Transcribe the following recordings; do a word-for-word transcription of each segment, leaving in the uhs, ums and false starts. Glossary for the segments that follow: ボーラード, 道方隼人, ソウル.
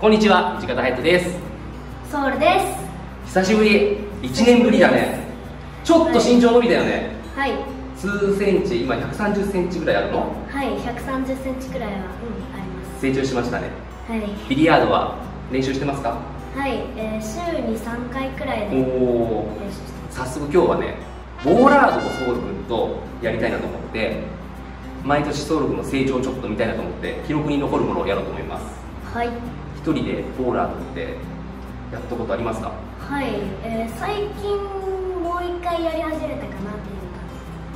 こんにちは、道方隼人です。ソウルです。久しぶり、いちねんぶりだね。ちょっと身長伸びたよね。はい、数センチ、今ひゃくさんじゅっセンチぐらいあるの。はい、ひゃくさんじゅっセンチくらいは、うん、あります。成長しましたね。はい。ビリヤードは練習してますか？はい、えー、週にさんかいくらいで練習してます。早速今日はね、ボーラードをソウル君とやりたいなと思って、毎年ソウル君の成長をちょっと見たいなと思って、記録に残るものをやろうと思います。はい。一人でボーラードってやったことありますか？はい、えー、最近もう一回やり始めたかなっていう感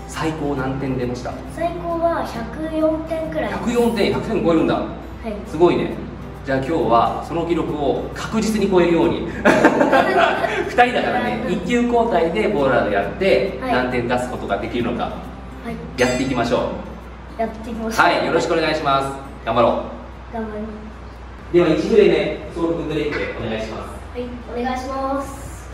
じ。最高何点出ました？最高はひゃくよんてんくらい。ひゃくよんてん、ひゃくてん超えるんだ。はい。すごいね。じゃあ今日はその記録を確実に超えるようにふたりだからね、いっきゅう交代でボーラードやって何点出すことができるのか、はい、やっていきましょう。やっていきましょう。はい、よろしくお願いします。頑張ろう。頑張ります。ではいちふれいめ、ソウル君のレイクでお願いします。はい、お願いします。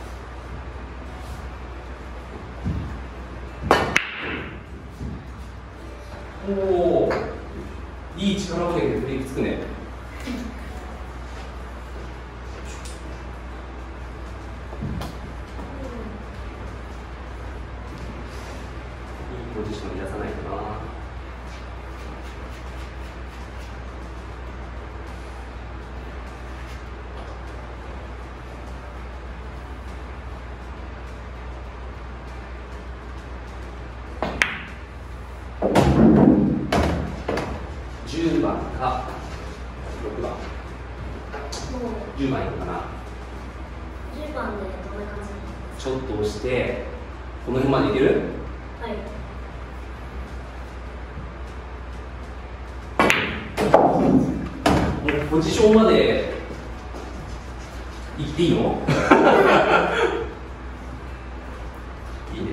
おお、いい力加減でブレーキつくね。ポジションを乱さないとな。じゅうばんかろくばん。じゅうばんいくかな。じゅうばんでどんな感じ？ちょっと押してこの辺までいける？はい。ポジションまで行っていいの？いいね。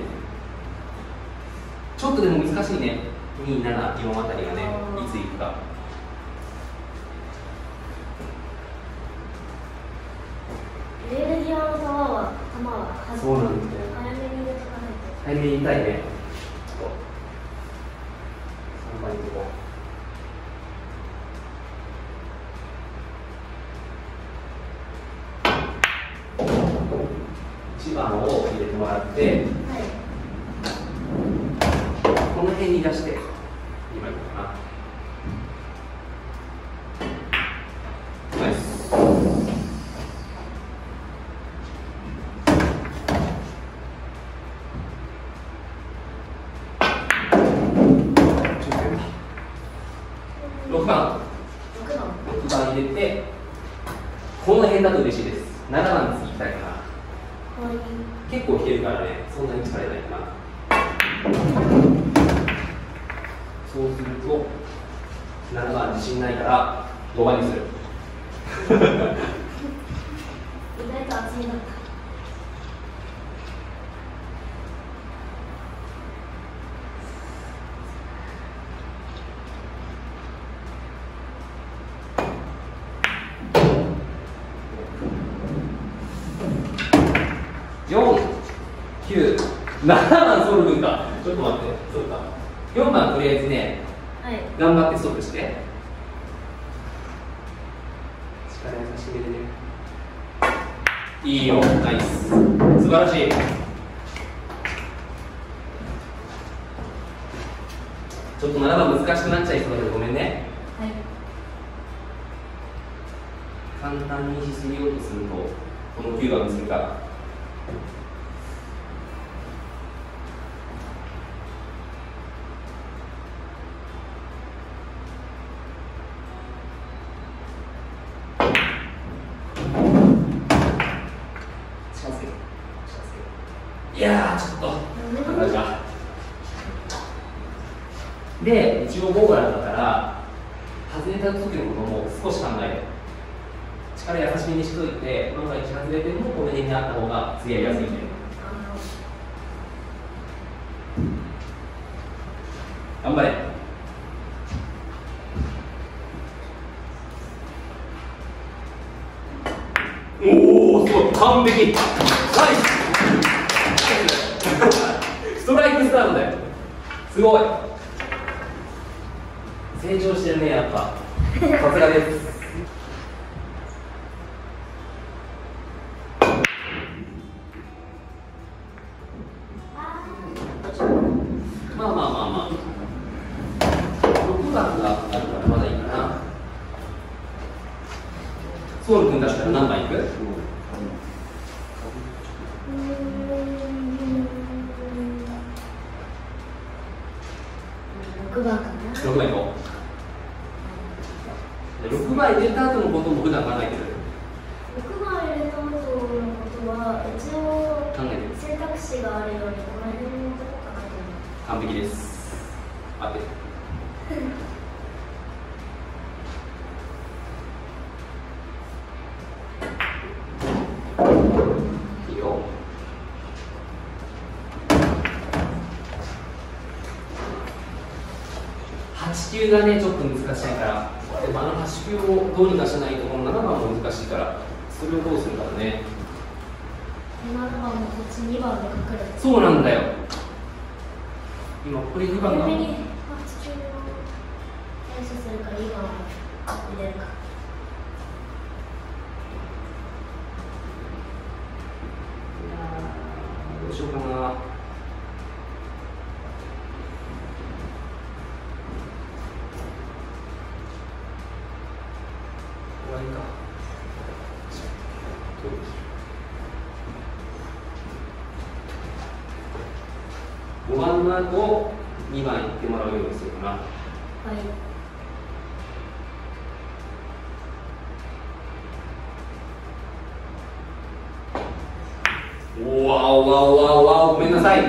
ちょっとでも難しいね。に、なな、よんあたりがね、いつ行くか。レール際の球は、球は弾く。そうなんだよ。早めに入れとかないと。早めに入れたいね。ちょっとさんばん行こう。いちばんを入れてもらって、はい、この辺に出してにばんいこうかな。ナイス。ろくばん、ろくばん入れて、この辺だと嬉しいです。ななばん次いきたいかな。結構冷えるからね、そんなに疲れないかな。そうするとななばん自信ないからごばんにする。意外と厚みだった。ななばんソウル君か。ちょっと待って、そうか。よんばんとりあえずね、はい、頑張ってストップして、力優しめでね。いいよ、ナイス。素晴らしい。ちょっとななばん難しくなっちゃいそうだけどごめんね、はい、簡単にしすぎようとするとこのきゅうばんにするか。いやー、ちょっとこんな感じだ。で、一応ボーラーだから外れた時のことも少し考えて、力優しめにしといて、この場合外れてもこの辺にあった方が次やりやすいんだよ。頑張れ。おお、すごい、完璧。はい。ストライクスタートだよ。すごい成長してるね、やっぱさすがです。感があるからまだいいかな。ソウル君だったら何枚いく？ろくばんかな。ろくまいいこう。ろくまい入れた後のことも普段考えてる。ろくまい入れた後のことは一応選択肢があるようにこの辺のとこ考えてる。完璧です。当てはちきゅうがねちょっと難しいから、でもあのはちきゅうをどうにかしないとこのななばんも難しいから、それをどうするかだね。ななばんもこっちにばんで隠れて、そうなんだよ。今これにばんがどうしようかな。終わりか。ごばんの後をにばんいってもらうようにするかな。はい、わおわおわおわお、ごめんなさい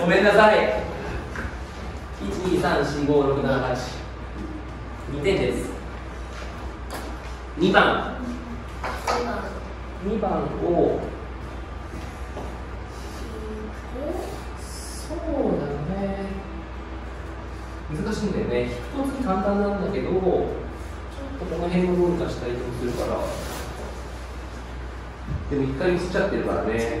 ごめんなさい。いちにさんしごろくななはち にてんです。にばんにばんを、そうだね、難しいんだよね。ひとつ簡単なんだけど、ちょっとこの辺をどうにかしたりとするから、でも一回ミスっちゃってるからね。そうそう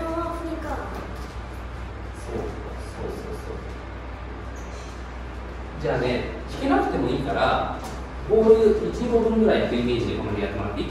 そうそう。じゃあね、引けなくてもいいからボールいち、ごふんぐらい引くイメージでこの辺やってもらっていい？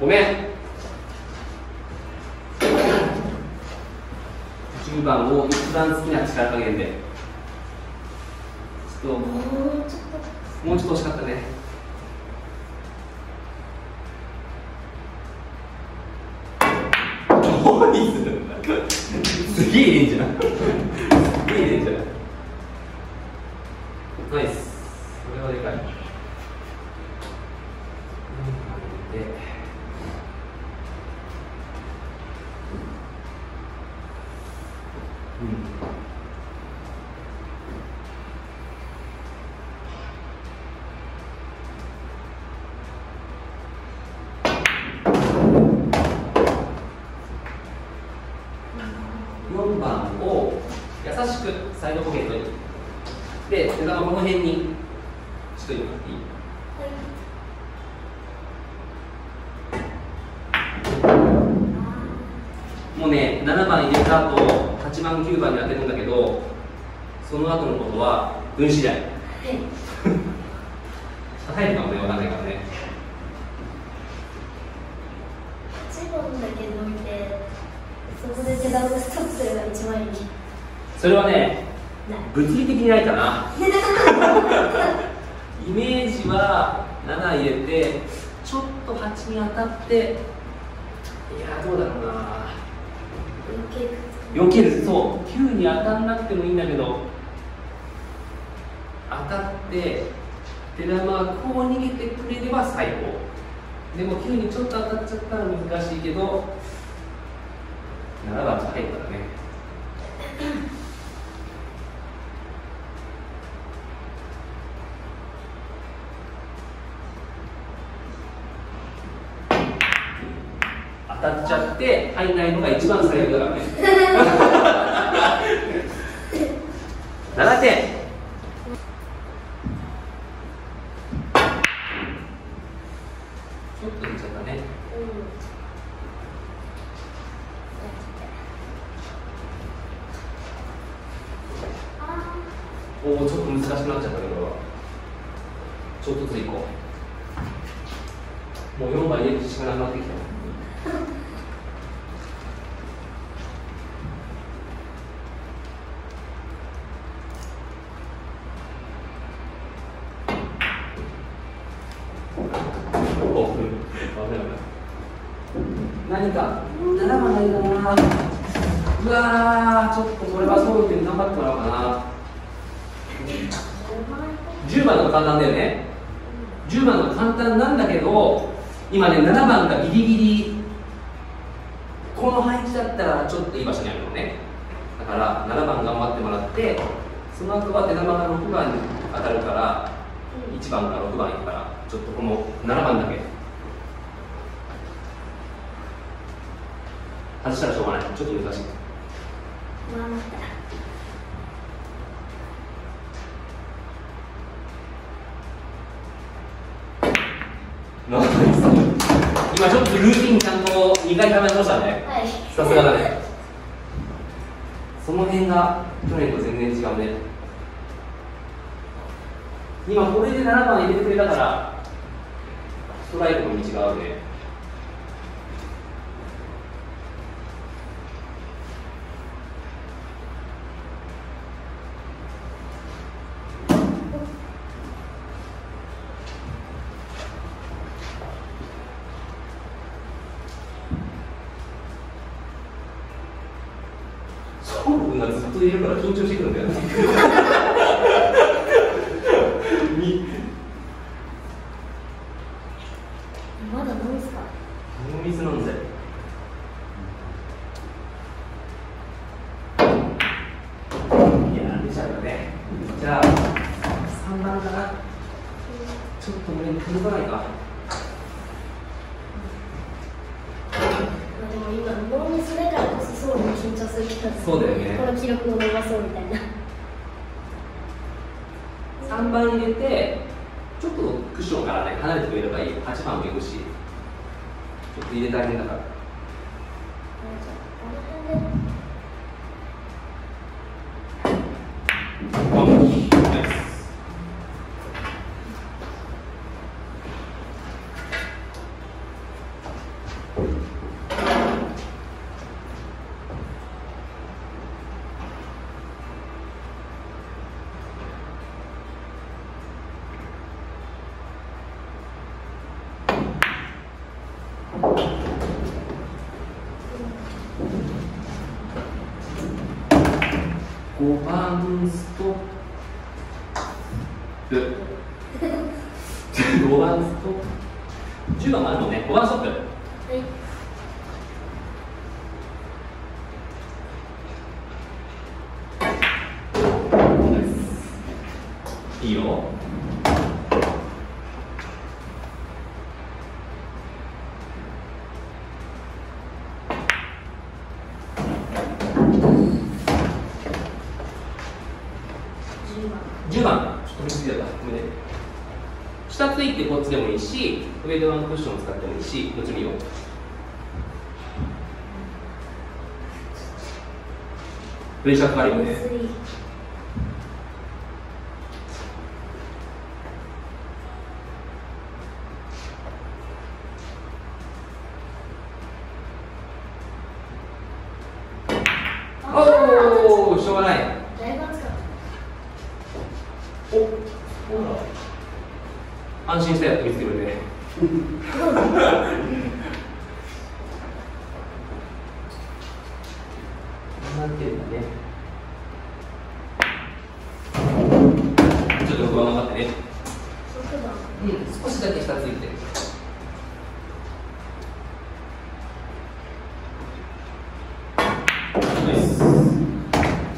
ごめん。じゅうばんを一番好きな力加減で、ちょっともうちょっと惜しかったね。どうにするんだすげえいいんじゃんすげえいいんじゃん。ナイス。これはでかい。よんばんを優しくサイドポケットに、で、手玉この辺にしといてもらっていい？もうね、ななばん入れた後、はちばん、きゅうばんに当てるんだけど、その後のことは運次第。叩いてたもね、わかんないからね。はちばんだけ抜いて、そこで手玉をストップするのがいちまいに。それはね、物理的にないかな。イメージはなな入れて、ちょっとはちに当たって、いやーどうだろうな。よける、そう、きゅうに当たんなくてもいいんだけど、当たって、手玉がこう逃げてくれれば最高。でもきゅうにちょっと当たっちゃったら難しいけど、ななばん入ったらね。当たっちゃって入んないのが一番最悪だからね。ななてん。ちょっと似ちゃったね。うん、おお、ちょっと難しくなっちゃったけど、ちょっとずついこう。もうよんばい入れるしかなくなってきた。何かななばんないかな。うわー、ちょっとそれはそういうふうに頑張ってもらおうかな。じゅうばんの簡単だよね。じゅうばんの簡単なんだけど、今ねななばんがギリギリこの配置だったらちょっといい場所にあるのね。だからななばん頑張ってもらって、その後は出玉がろくばんに当たるからいちばんからろくばんいくから、ちょっとこのななばんだけ外したらしょうがない。ちょっと難しい。今ちょっとルーティンちゃんとにかい試しましたね。さすがだね。その辺が去年と全然違うね。今これでななばん入れてくれたからストライクの道が合うね。ずっといるから緊張してくるんだよね。まだ飲みすか？飲み水飲んで。いや、出ちゃうよね。じゃあさんばんかな。ちょっと俺に届かないか。でも今ノーミスだからこそそうに緊張するけど、そうだよね、この記録を伸ばそうみたいな。さんばん入れてちょっとクッションからね離れてくれればいい。はちばんもいるし、ちょっと入れてあげるんだから。ごばんストップごばんストップじゅうばんもあるもんね。ごばんストップ、はい、いいよ。じゅうばん、ちょっと見つけた。ごめんね。下ついてこっちでもいいし、上でワンクッション使ってもいいし、どっちもいいよ。プレッシャーかかるよね。おー、しょうがない。お、安心してやって見つけてくれてね。なんていうんだね。ちょっと不安があってね。うん、少しだけ下ついて。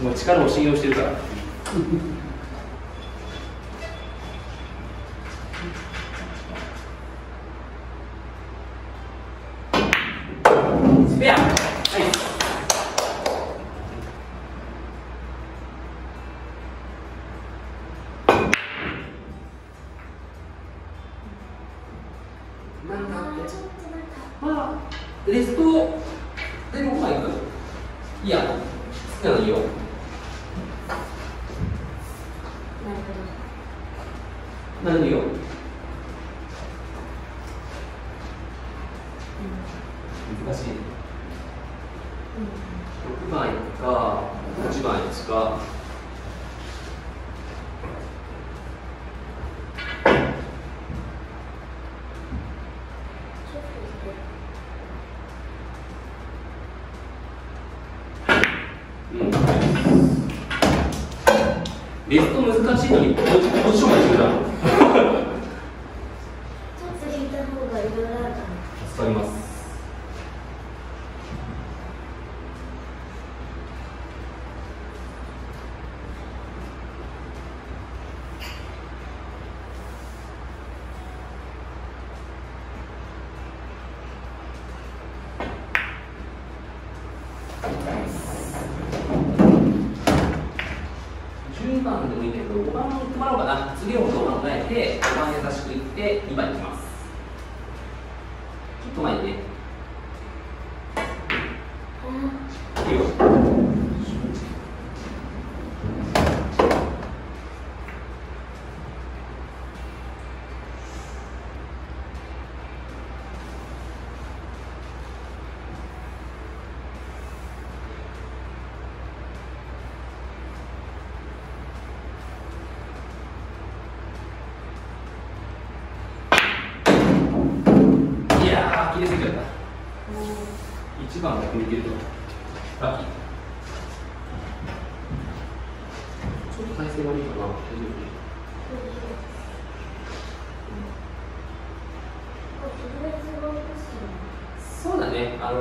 もう力を信用してるから。の方がいいかな。いや、好きなのいいよ。何でよ。難しい。ろくまいかはちまいか。ベスト難しいのにポジションが低いだろう。ちょっと引いた方がいろいろあるかな。助かります。じゅうばんでもいいけどごばんも配ろうかな。次をごばんを変えてごばん優しくいってにばんいきます。ちょっと前にね。いいよ。いちばんだけできるとラッキー。ちょっと体勢悪いかな。大丈夫。そうだね、あの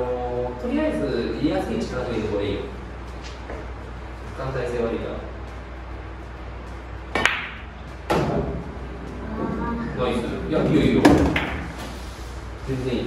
とりあえず入れやすい力というところでいいよ。若干体勢悪いから。ナイス。いや、いいよいいよ、全然いい。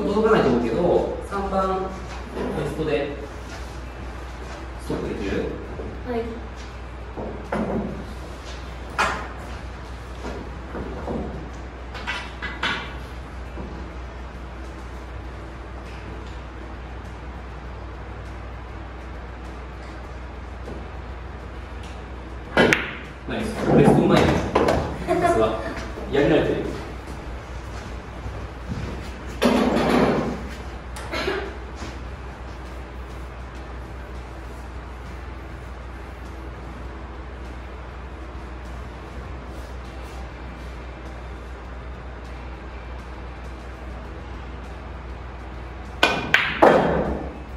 届かないと思うけど、さんばんベストでストップできる？はい。ナイス。ベストうまいです。さすが。やり慣れてる。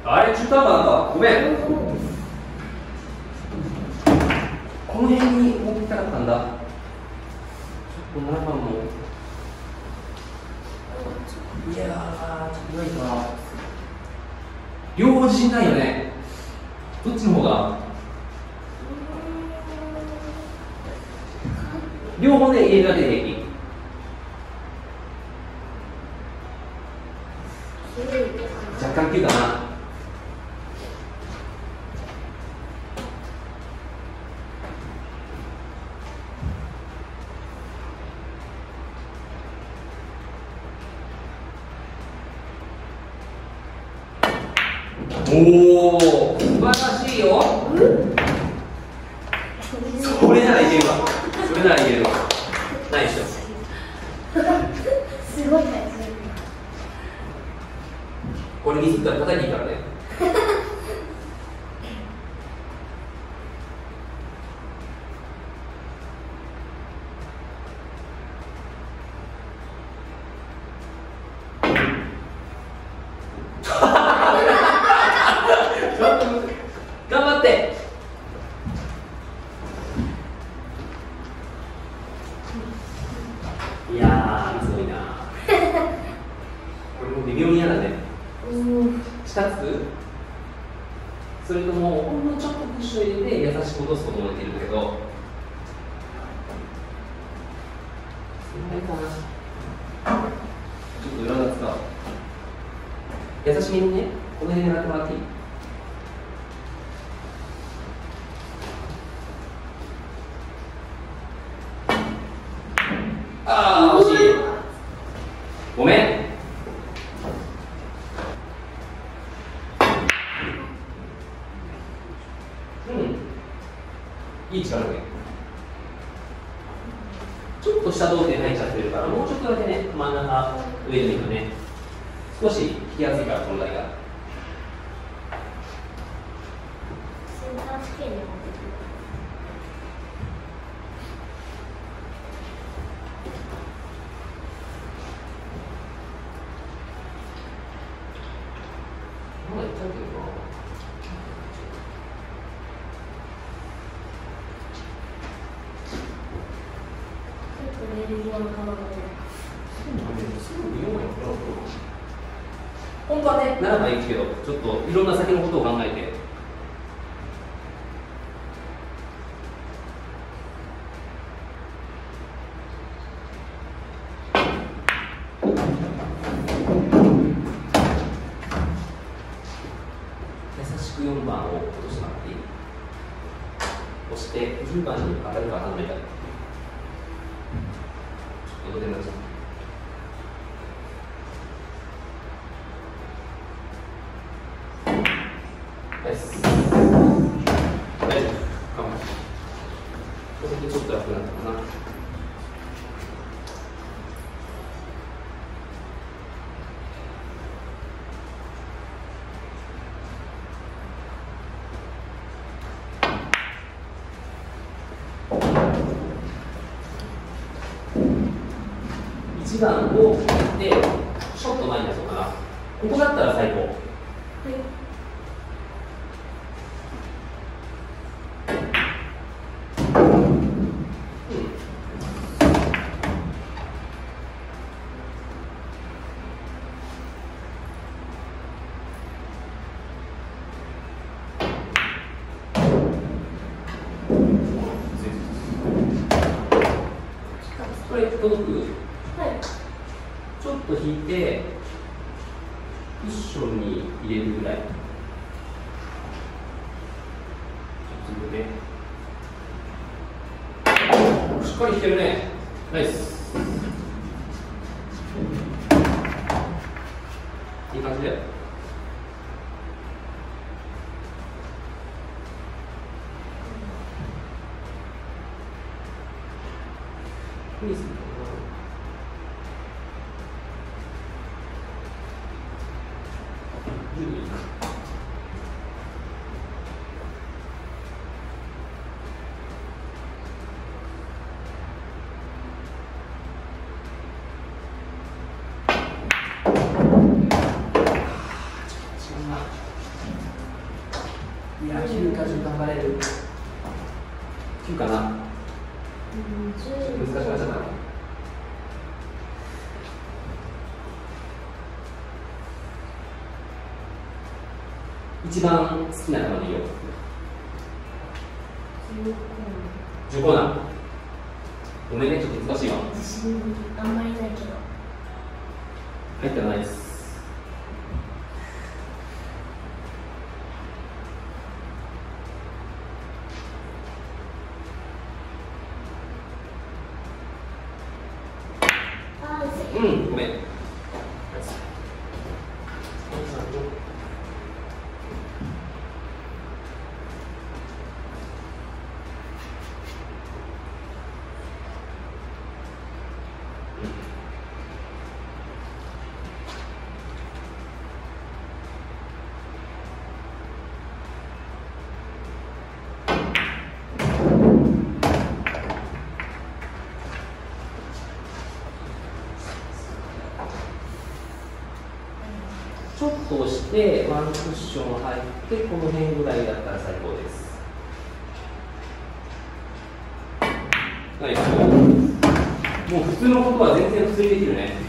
あれ、中途半端だった。ごめん。この辺に持ってきたかったんだ。ちょっとななばんも。いやー、ちょっとないかな。両方自信ないよね。どっちの方が？両方で入れるだけで平均。若干急かな。おお、素晴らしいよ。それならいけるわ。それならいけるわ。ナイス。すごいね。これミスったら叩いていいからね。いやー、すごいな。これも微妙に嫌だね。浸す、それともほんのちょっとプッシュを入れて優しく落とすこともできるけど、そんなにかな、ちょっと裏が使う、優しめにね、この辺狙ってもらっていい？ああ、惜しい。ごめん。うん。いい力加減。ちょっと下動点入っちゃってるから、もうちょっとだけね、真ん中上に行くね。少し引きやすいから、この台が。本当はね、ならばいいけど、ちょっといろんな先のことを考えて。優しくよんばんを落としてもらっていい？押してじゅうばんに当たるか当たらないか。ちょっとお手伝いします。大丈夫です。大丈夫です。ここでちょっと楽になったかな。いちばんを切って、ちょっと前に出そうかな。ここだったら最高。はい。これ届く？はい。ちょっと引いてクッションに入れるぐらい。ちょっとね。しっかり引けるね。ナイス。いい感じだよ。いいですね。いや、きゅうかじゅう頑張れる。きゅうかな。難しくなっちゃった。一番好きなのでいいよ。じゅうコーナー。ごめんね、ちょっと難しいわ。あんまりないけど。入ってないです。うん、ごめん。ちょっと押して、ワンクッション入って、この辺ぐらいだったら最高です。はい、もう普通のことは全然普通にできるね。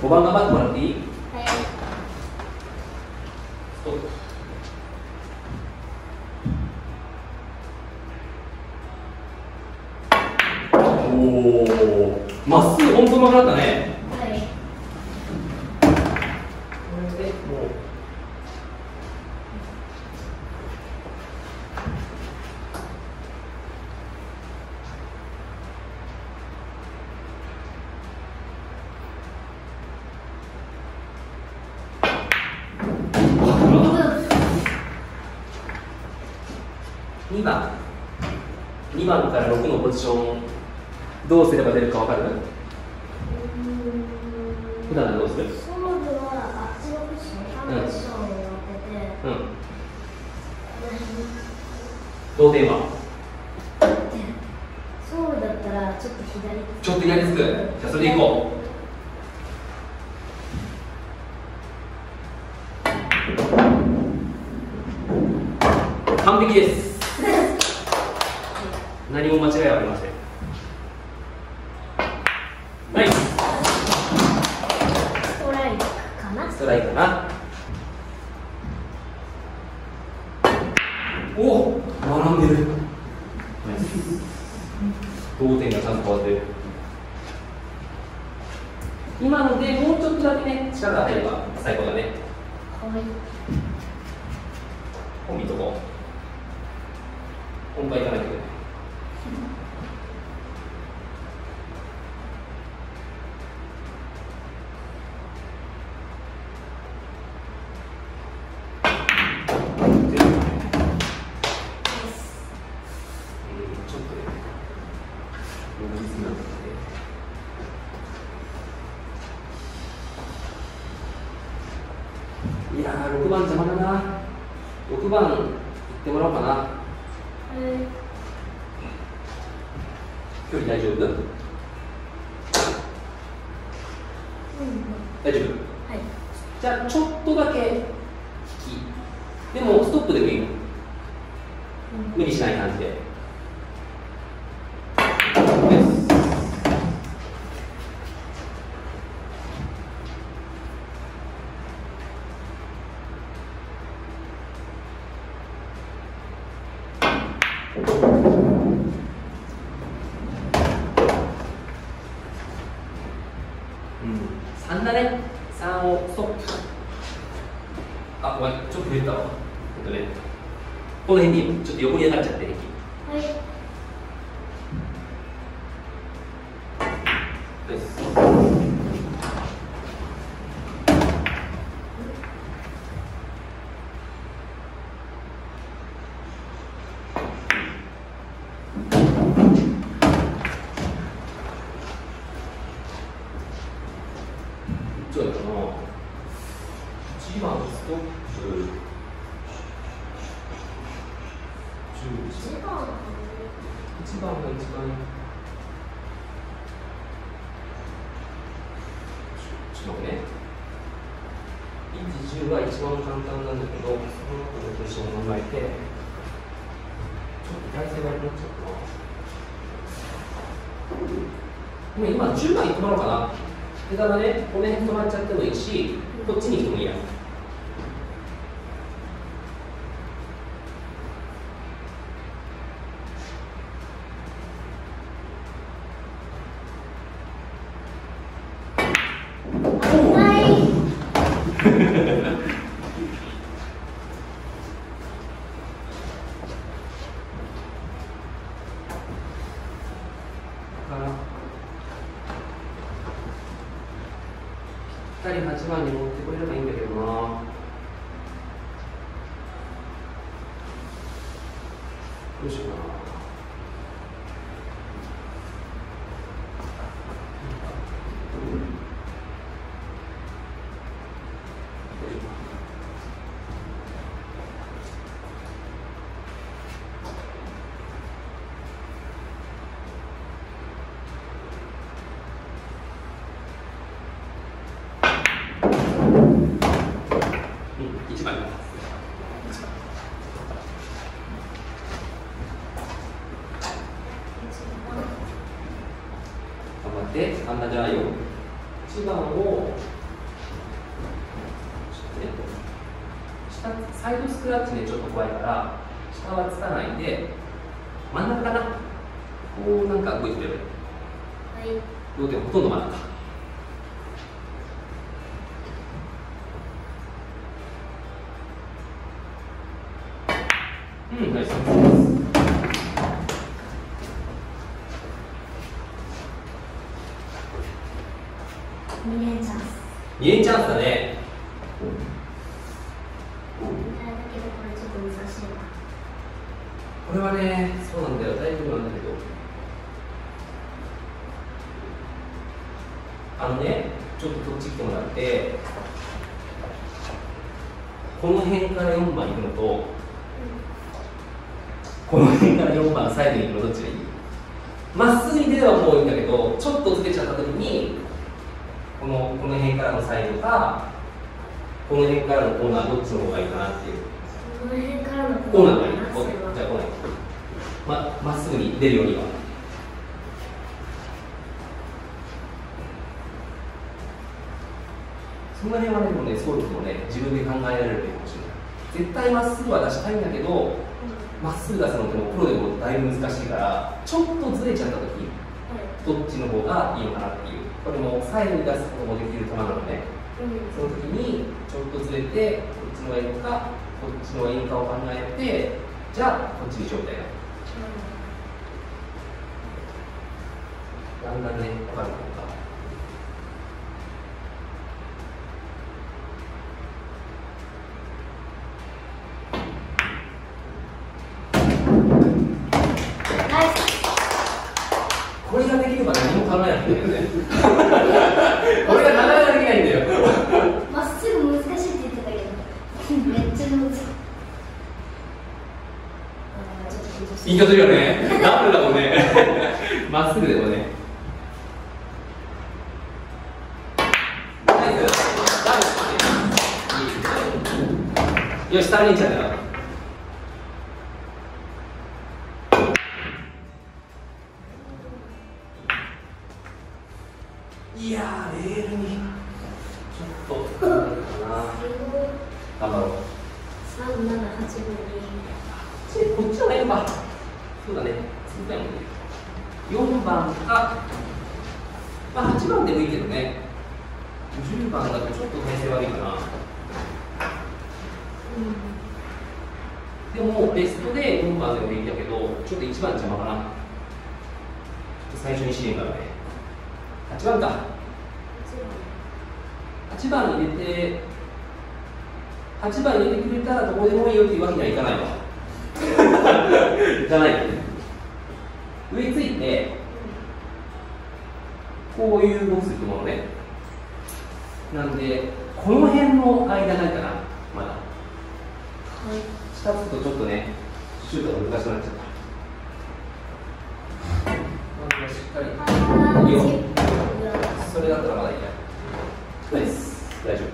ごばん頑張ってもらっていい？はい。ストップ。おー、まっすぐ本当に曲がったね。はい。これでもう。にばんからろくのポジションどうすれば出るか分かる？普段はどうする？ソールはあっちのポジション、あのポジションを当てて、同点はソールだったらちょっと左、ちょっと左つく。じゃあそれでいこう。完璧です。何も間違いはありません。ナイス。ストライクかな。ストライクかな。お、並んでる。ナイス。同点がちゃんと変わってる。今のでもうちょっとだけね、力が入れば最高だね。かわいい。こう見とこう。本番いかないといけない。ちょっとだけ引きでもストップでもいいの。無理しない感じで。この辺にちょっと横に上がっちゃってね。はちばんに持ってこれればいいんだけどな。どうしようかな。にえんチャンスだね。これはね、そうなんだよ、大丈夫なんだけど、あのね、ちょっとこっち来てもらって、この辺からよんばん行くのと、うん、この辺からよんばんサイドに行くのどっちがいい？まっすぐに出ればもういいんだけど、ちょっとずれちゃった時にこの、この辺からのサイドか、この辺からのコーナー、どっちの方がいいかなっていう。この辺からのコーナーがいい。じゃあこの辺、まっすぐに出るようには。その辺はね、もうね、そうですもね、自分で考えられるかもしれない。絶対まっすぐは出したいんだけど、ま、うん、っすぐ出すのってもプロでもだいぶ難しいから、ちょっとずれちゃった時、はい、どっちの方がいいのかなっていう。これも左右に出すこともできる球なので、うん、その時にちょっとずれて、こっちのがいいのか、こっちのがいいのかを考えて、じゃあこっちにしようみたいな。うん、だんだんね、分かるのか。緊張するよね。ダブルだもんね。まっすぐでもね。よし、下に行っちゃったよ。いやー、レールにちょっとなるかな。頑張ろう。さん、なな、はち、ご、に。こっちはよんばん。そうだね。そうだよね。よんばんか、まあはちばんでもいいけどね。じゅうばんだとちょっと体勢悪いかな。うん、でもベストでよんばんでもいいんだけど、ちょっといちばん邪魔かな。最初に支援がね。はちばんか。はちばん入れて、はちばん入れてくれたらどこでもいいよっていうわけにはいかないわ。じゃない。上ついて、こういう動きするものね。なんで、この辺の間ないかな、まだ。はい、下つくとちょっとね、シュートが難しくなっちゃった。しっかりいいよ。それだったらまだいいや。ナイス、大丈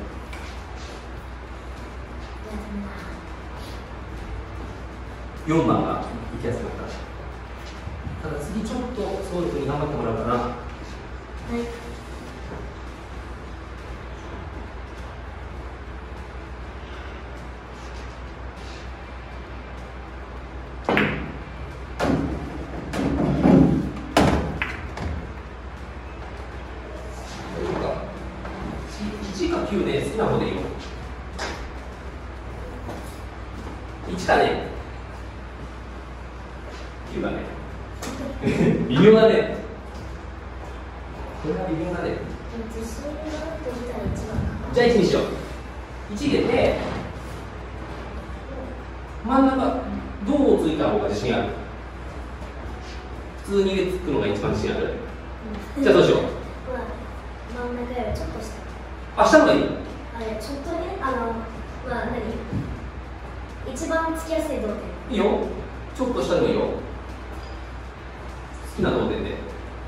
夫。よんばんが行きやすくなった。ただ次ちょっと総力に頑張ってもらおうかな。はい。いちかきゅうで好きな方でいいよ。いちだね。きゅうだね。微妙だね。これは微妙だね。じゃあいちにしよう。いち入れて、真ん中どうついた方が自信ある？普通に上つくのが一番自信ある。じゃあどうしよう。真ん中よりちょっと下。あ、下のがいい。あれ、ちょっとね、あの、まあ、何。一番つきやすい動点。いいよ。ちょっと下のがいいよ。好きな動点で。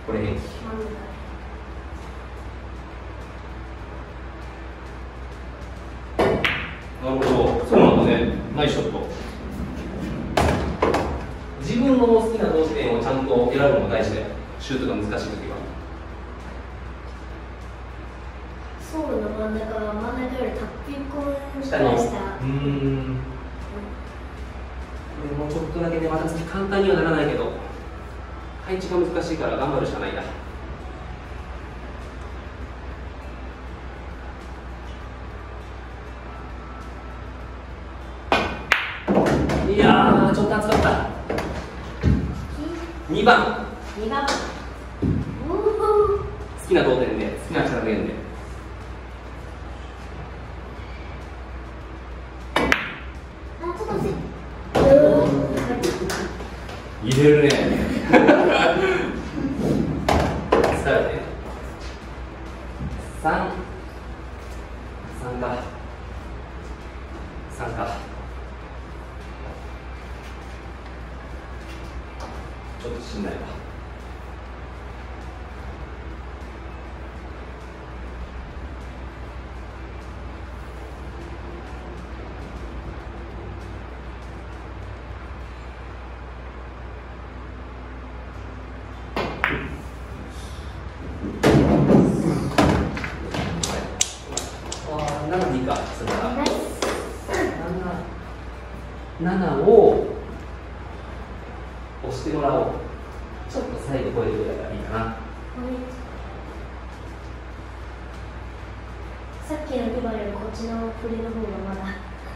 これ変。なるほど。そうなんだね。ナイスショット。自分の好きな動点をちゃんと選ぶのが大事だよ。シュートが難しい時は。ソールの真ん中は真ん中よりタッピングをしたりした。うん。これもちょっとだけね、また次簡単にはならないけど、配置が難しいから頑張るしかないな。いやー、ちょっと熱かった。にばん。にばん。好きな同点で、好きな下点で。入れるね。さらね。三。三か。三か。ちょっとしんないわ。ななを押してもらおう。ちょっと最後これでやったらいいかな、はい、さっきのにばんよりこっちの振りの方がまだ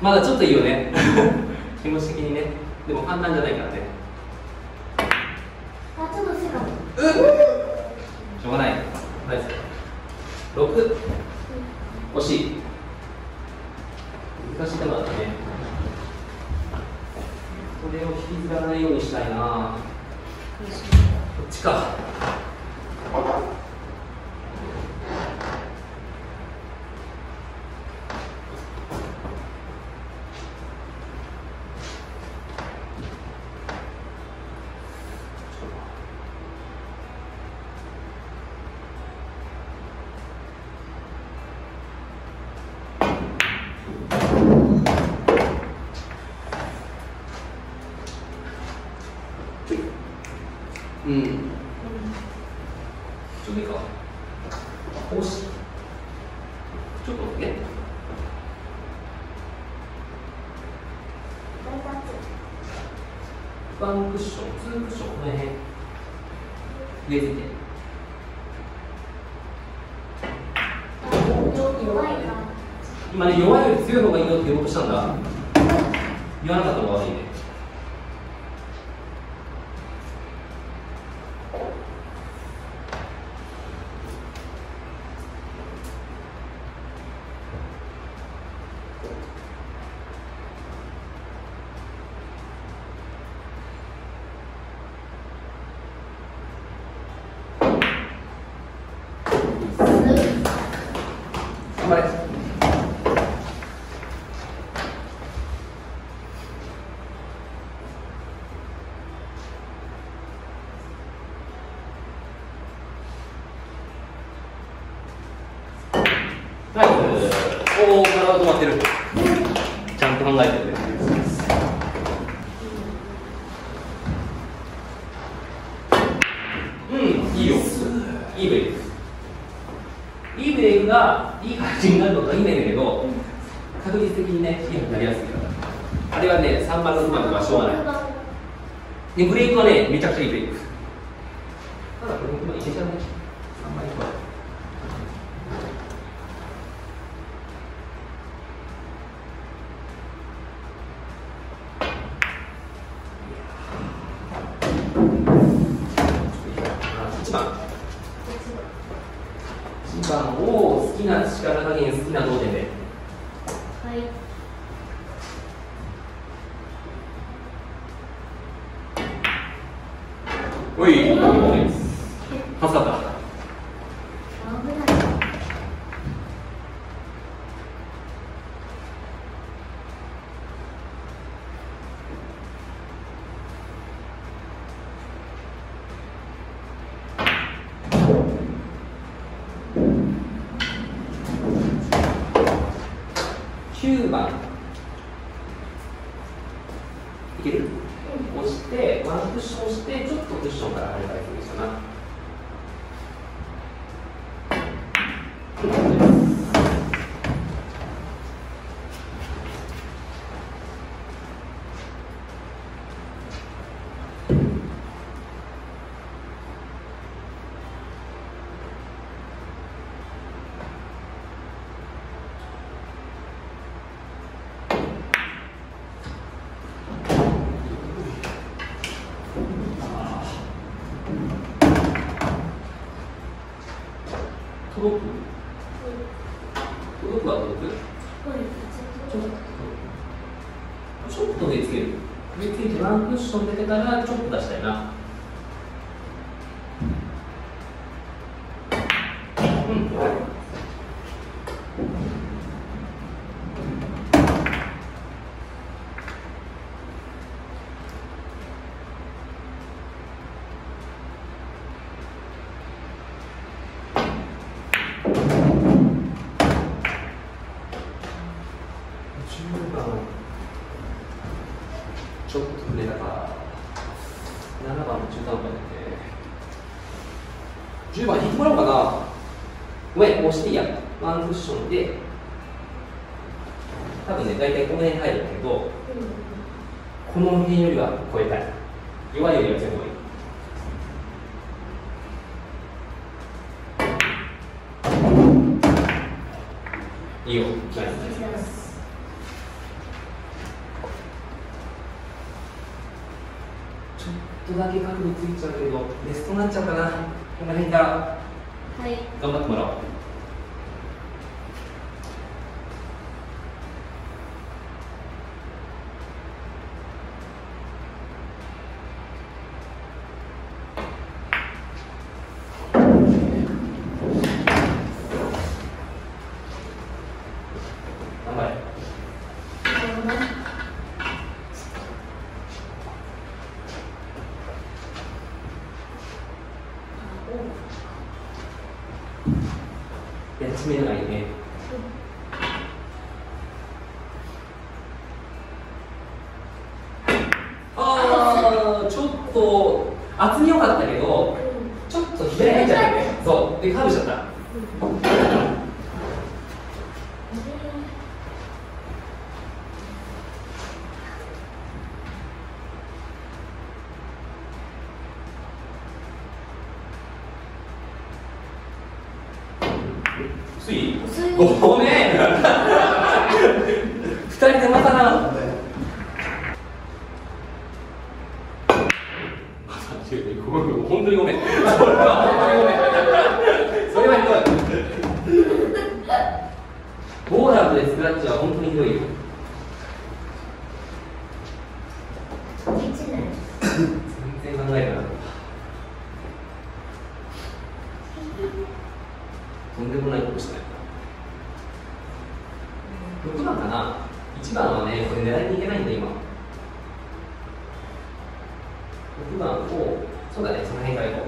まだちょっといいよね。気持ち的にね。でも簡単じゃないからね。あ、ちょっとセカンド。うん、しょうがない。ナイス。ろく、惜しい。難しい球だったね。これを引きずらないようにしたいな。こっちか。うん、ちょっといいか。公式、ちょっとね、ワンクッション、ツークッション、この辺入れてて。今ね、弱いより強い方がいいよって言おうとしたんだ。言わなかったのが悪いね。頑張れ。おお、体が止まってる。ちゃんと考えてる。うん、いいよ。いいブレイク。いいブレイクがいい感じになることはいいんだけど、確実的にね、いいようになりやすいから。あれはね、さんばんのろくばんとかしょうがない。で、ブレイクはね、めちゃくちゃいいブレイク。ただこれもいけちゃうね。さんばんいくわ。いちばんを好きな力加減、好きな動点で。はい。おい、助かった。きゅうばんいける、うん、押してワンクッション押してちょっとクッションから離れたりするんですよな。届く？届くは届く？ちょっと届く。ちょっと上つける。上つけてワンクッション出てからちょっと出したいな。うん。ちょっと触れたか。ななばんの中途半端だね。じゅうばん引いてもらおうかな。ごめん、押していいや。ワンクッションで多分ね、大体この辺に入るんだけど、この辺よりは超えたい。弱いよりは強い方がいい。いいよ、ナイス。ちょっとだけ角度ついちゃうけど、ベストになっちゃうかな。この辺から、はい、頑張ってもらおう。頑張れ。やっちめるのがいいね。ああ、ちょっと厚み良かったけど、ちょっと左入っちゃったね。そう、で、カーブしちゃった。薄い？ごめん二人でまたな本当にごめん。ポーランドでスクラッチは本当にひどいよ。全然考えなかった。とんでもないことしてない。ろくばんかな。いちばんはね、これ狙いにいけないんだ今。ろくばんをそうだね、その辺からいこう。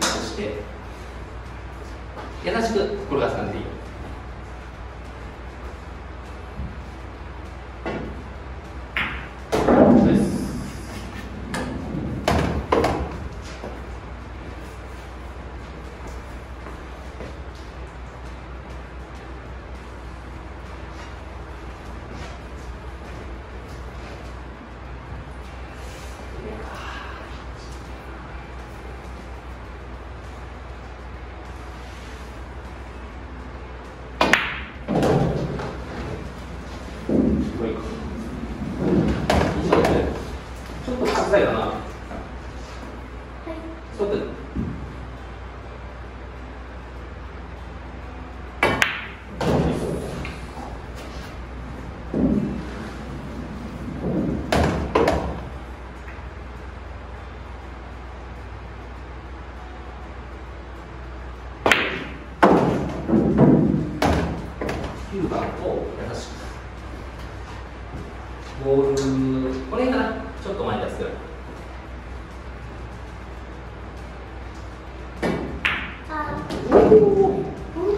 そして優しく転がす感じでいいよ。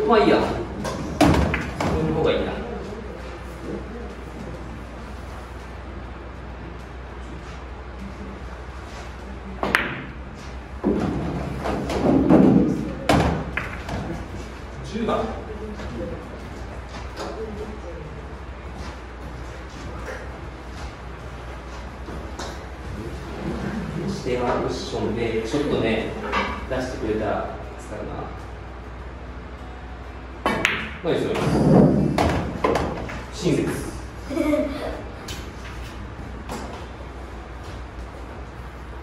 まあいいや。そういう方がいいな。じゅうばん。そしてアクションでちょっとね出してくれたら助かるな。そうですよ。親切。こ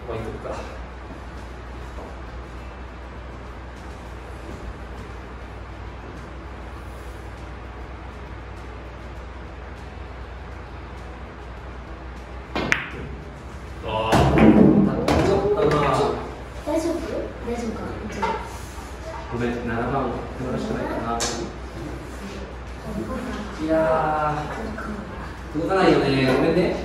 こに行くか。ああ。大丈夫かな。大丈夫？大丈夫か。ごめん、ななばんよろしくないかな。いやー、動かないよね、ごめんね。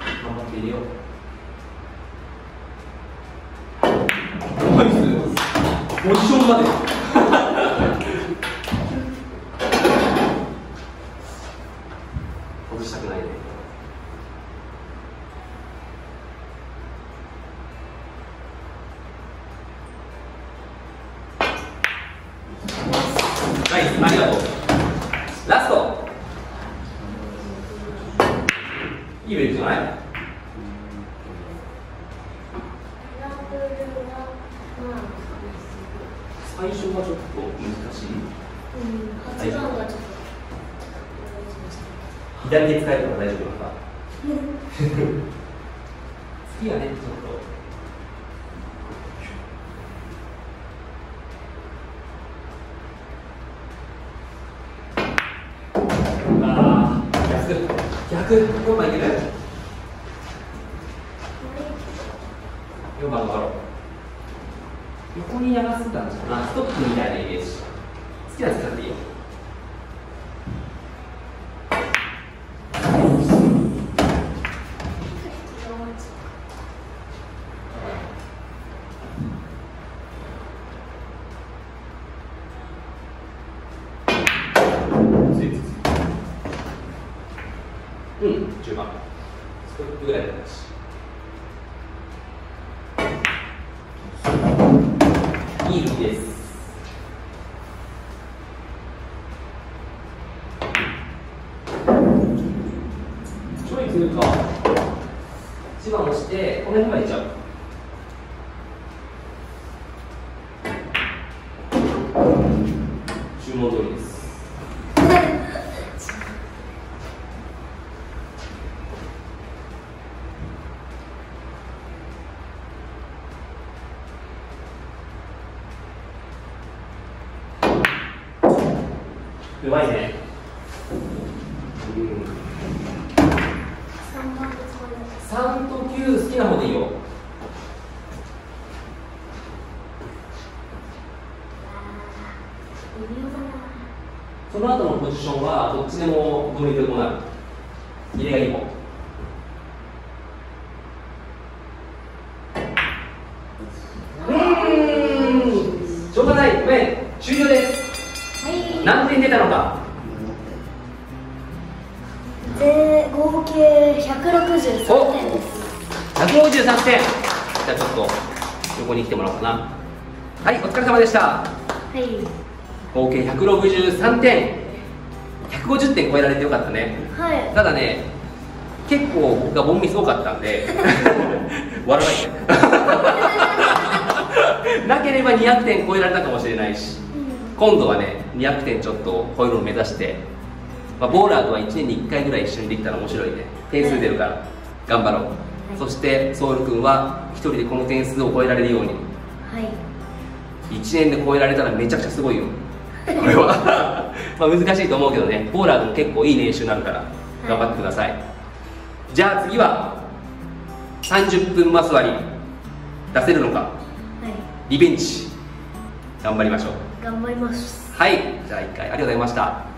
頑張って入れよう。ナイスポジションまで崩したくないね。ありがとう。ラスト。いいウェーブじゃない？最初はちょっと難しい。うん、はちばんがちょっと。左で使えるのが大丈夫か。次はね、ちょっと。逆、よんばんいける？よんばん終わろう。横に流すんだな。ストップみたいなイメージ。好きな使っていいよ。ぐらいなんです。いい動きです。ちょいというか、一番押して、この辺までいっちゃう。注文通りです。うまいね。さんときゅう好きな方でいいよ。その後のポジションはどっちでもどうにでもなる。入れがいい方。うん、しょうがない。ごめん、終了です。何点出たのか。で、合計ひゃくろくじゅうさんてんです。ひゃくごじゅうさんてん。じゃあちょっと横に来てもらおうかな。はい、お疲れ様でした。はい。合計ひゃくろくじゅうさんてん。ひゃくごじゅってん超えられてよかったね。はい。ただね、結構僕がボンミス多かったんで笑わない。なければにひゃくてん超えられたかもしれないし。今度はね、にひゃくてんちょっと超えるのを目指して、まあ、ボーラーとはいちねんにいっかいぐらい一緒にできたら面白いね。点数出るから頑張ろう、はい、そしてソウル君は一人でこの点数を超えられるように、はい、いちねんで超えられたらめちゃくちゃすごいよこれはまあ難しいと思うけどね、ボーラーでも結構いい練習になるから頑張ってください、はい、じゃあ次はさんじゅっぷんマス割り出せるのか、はい、リベンジ頑張りましょう。頑張ります。はい、じゃあ一回ありがとうございました。